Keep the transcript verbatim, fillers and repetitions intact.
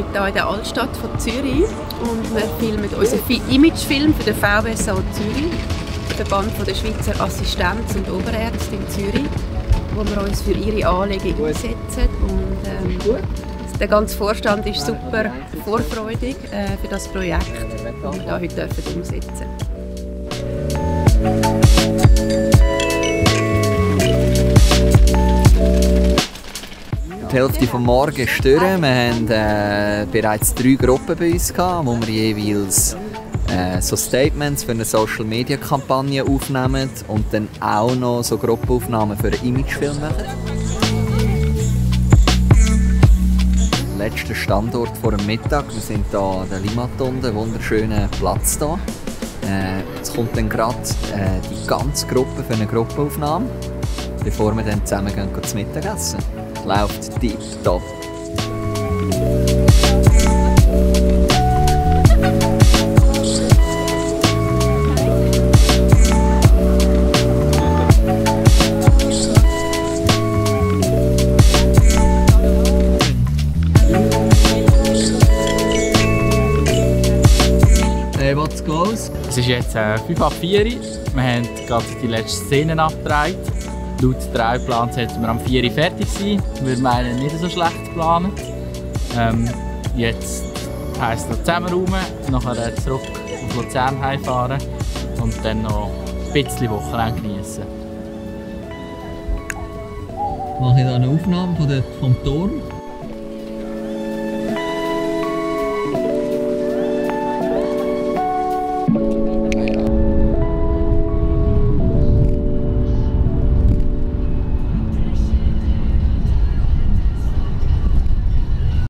heute hier in der Altstadt von Zürich und wir filmen unseren Imagefilm für den V S A O Zürich, den Verband der Schweizer Assistenz- und Oberärzte in Zürich, wo wir uns für ihre Anliegen einsetzen. Und, ähm, der ganze Vorstand ist super vorfreudig äh, für das Projekt, das wir hier heute umsetzen dürfen. Die Hälfte vom Morgen stören. Wir hatten äh, bereits drei Gruppen bei uns, wo wir jeweils äh, so Statements für eine Social-Media-Kampagne aufnehmen und dann auch noch so Gruppenaufnahmen für einen Imagefilm machen. Der letzte Standort vor dem Mittag. Wir sind hier an der Limatunde, ein wunderschöner Platz hier. Äh, jetzt kommt dann gerade äh, die ganze Gruppe für eine Gruppenaufnahme, bevor wir dann zusammen gehen zum Mittagessen. Läuft deep top. Hey, what's goes? Es ist jetzt äh, fünf ab vier. Wir haben gerade die letzten Szenen abgedreht. Laut Dreiplan sollten wir am vier Uhr fertig sein. Wir meinen nicht so schlecht geplant. Ähm, jetzt heisst es noch zusammenräumen, nachher zurück auf Luzern heimfahren und dann noch ein bisschen Wochenende genießen. Ich mache hier eine Aufnahme vom Turm.